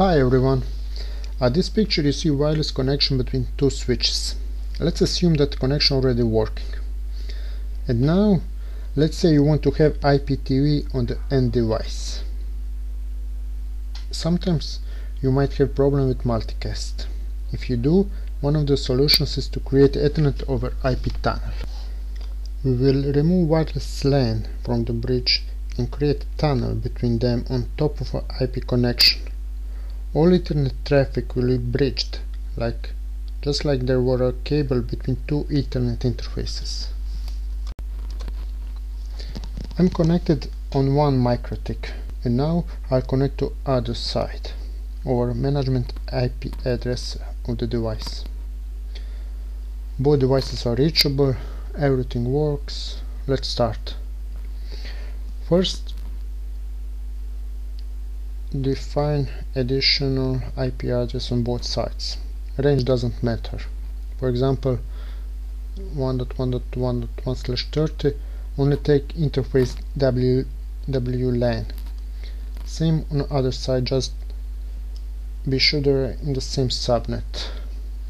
Hi everyone. At this picture you see wireless connection between two switches. Let's assume that the connection already working. And now let's say you want to have IPTV on the end device. Sometimes you might have problem with multicast. If you do, one of the solutions is to create Ethernet over IP tunnel. We will remove wireless LAN from the bridge and create a tunnel between them on top of an IP connection. All Ethernet traffic will be bridged, just like there were a cable between two Ethernet interfaces. I'm connected on one MikroTik, and now I'll connect to other side over management IP address of the device. Both devices are reachable, everything works. Let's start. First, define additional IP address on both sides. Range doesn't matter. For example, 1.1.1.1/30 only take interface WLAN. Same on the other side, just be sure they're in the same subnet.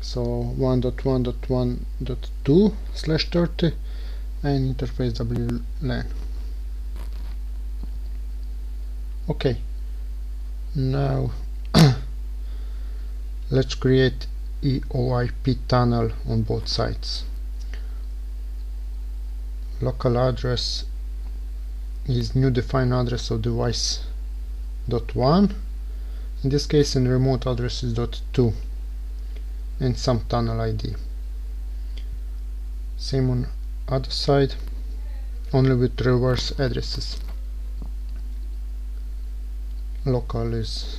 So 1.1.1.2/30 and interface WLAN. Okay. Now let's create EOIP tunnel on both sides. Local address is new defined address of device .1 in this case, and remote address is .2 and some tunnel ID. Same on other side, only with reverse addresses. Local is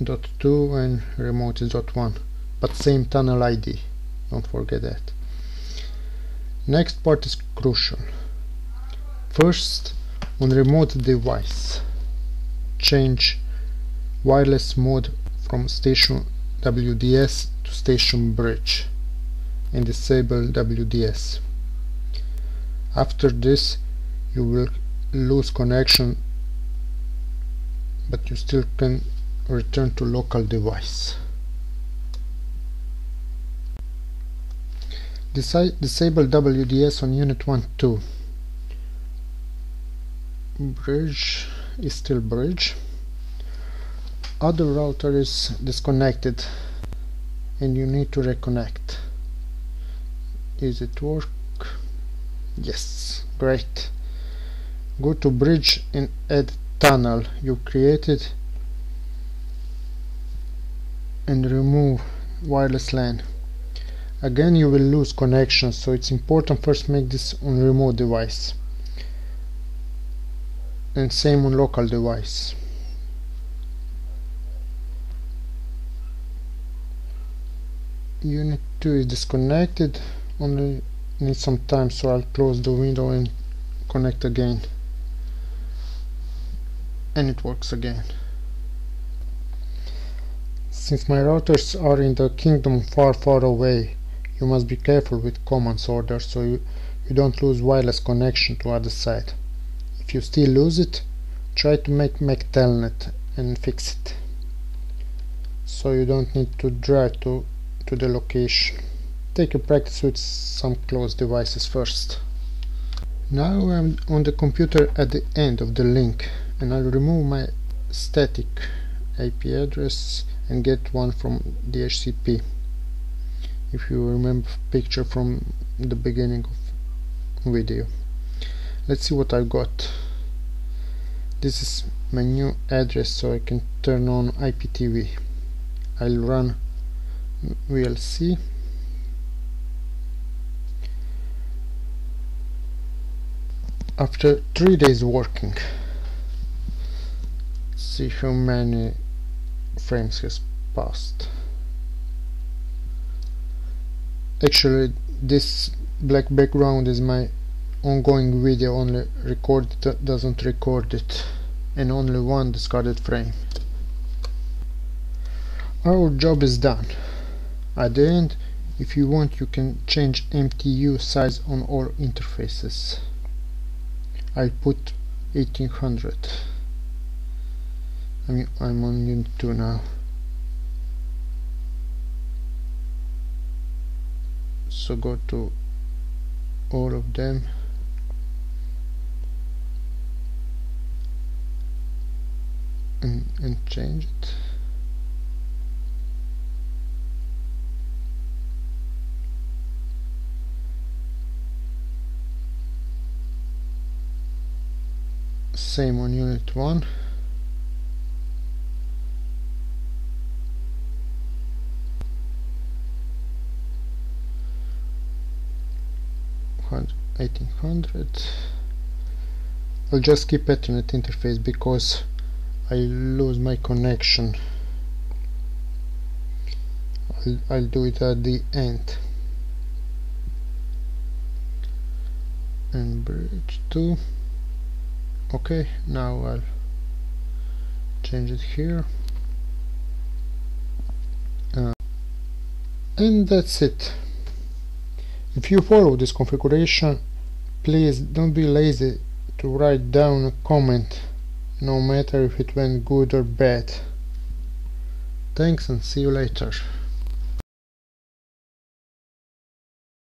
.2 and remote is .1, but same tunnel ID, don't forget that. Next part is crucial. First, on remote device, change wireless mode from station WDS to station bridge and disable WDS. After this you will lose connection, but you still can return to local device. Disable WDS on unit 1.2. Bridge is still bridge. Other router is disconnected and you need to reconnect. Is it work? Yes, great. Go to bridge and add tunnel you created and remove wireless LAN. Again you will lose connection, so it's important first make this on remote device and same on local device. Unit 2 is disconnected, only need some time, so I'll close the window and connect again. And it works again. Since my routers are in the kingdom far away, you must be careful with commands order so you don't lose wireless connection to other side. If you still lose it, try to make Mac Telnet and fix it, so you don't need to drive to the location. Take a practice with some closed devices first. Now I'm on the computer at the end of the link, and I'll remove my static IP address and get one from DHCP. If you remember picture from the beginning of video. Let's see what I've got. This is my new address, so I can turn on IPTV. I'll run VLC. After 3 days working, see how many frames has passed. Actually this black background is my ongoing video, only recorded, doesn't record it, and only one discarded frame. Our job is done. At the end, if you want, you can change MTU size on all interfaces. I put 1800. I'm on unit 2 now. So go to all of them. And change it. Same on unit 1. Hundred 1800. I'll just keep Ethernet interface because I lose my connection. I'll do it at the end. And bridge 2. Okay, now I'll change it here. And that's it. If you follow this configuration, please don't be lazy to write down a comment, no matter if it went good or bad. Thanks and see you later.